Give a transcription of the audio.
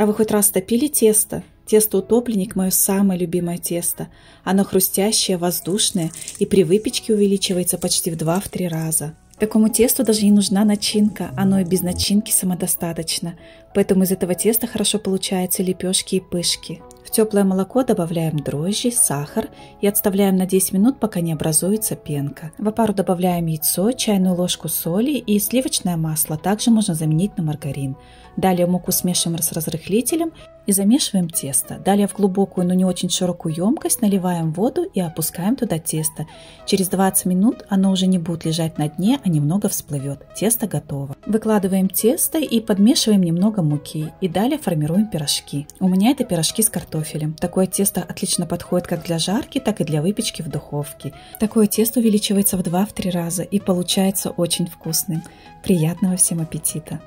А вы хоть раз топили тесто? Тесто-утопленник – мое самое любимое тесто. Оно хрустящее, воздушное и при выпечке увеличивается почти в 2-3 раза. Такому тесту даже не нужна начинка, оно и без начинки самодостаточно. Поэтому из этого теста хорошо получаются лепешки и пышки. В теплое молоко добавляем дрожжи, сахар и отставляем на 10 минут, пока не образуется пенка. В опару добавляем яйцо, чайную ложку соли и сливочное масло. Также можно заменить на маргарин. Далее муку смешиваем с разрыхлителем и замешиваем тесто. Далее в глубокую, но не очень широкую емкость наливаем воду и опускаем туда тесто. Через 20 минут оно уже не будет лежать на дне, а немного всплывет. Тесто готово. Выкладываем тесто и подмешиваем немного муки. И далее формируем пирожки. У меня это пирожки с картофелем. Такое тесто отлично подходит как для жарки, так и для выпечки в духовке. Такое тесто увеличивается в 2-3 раза и получается очень вкусным. Приятного всем аппетита!